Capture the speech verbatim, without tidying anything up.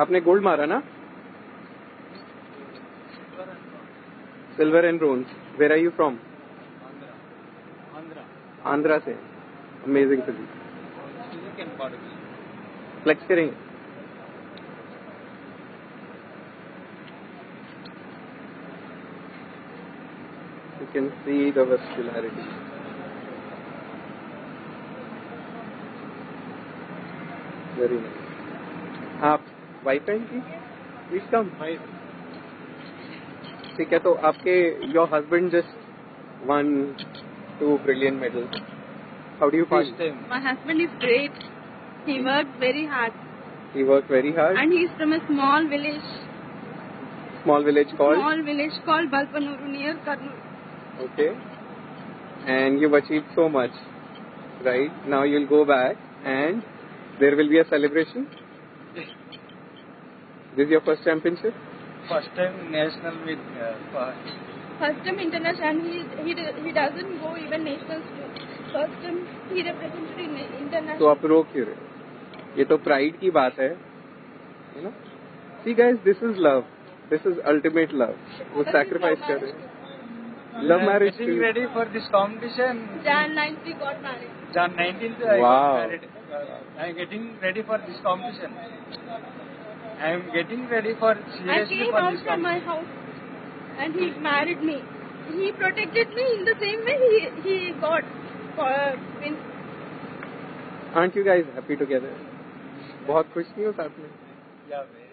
आपने गोल्ड मारा ना, silver and bronze. Where are you from? Andhra से। Amazing city. फ्लेक्स करेंगे। You can see the vascularity. Very nice. आप वाइफ हैं की? Please come. ठीक है, तो आपके your husband just won two brilliant medals. How do you feel? My husband is great. He worked very hard. He worked very hard. And he is from a small village. Small village called? Small village called Balpanuru near Kurnool. Okay. And you've achieved so much, right? Now you'll go back, and there will be a celebration. Yes. This is your first championship. First time national meet. Uh, first. First time international, and he he he doesn't go even nationals too. First time he represented in international. So आप रो क्यों रहे? ये तो pride की बात है, you know? See guys, this is love. This is ultimate love. वो sacrifice कर रहे हैं. Love marriage. Getting ready for this competition. January ninth we got married. January nineteenth I wow. got married. I am getting ready for this competition. I am getting ready for seriously for this competition. I came out from my house, and he married me. He protected me in the same way he he got. Uh, win. Aren't you guys happy together? बहुत खुश नहीं हो साथ में? Yeah.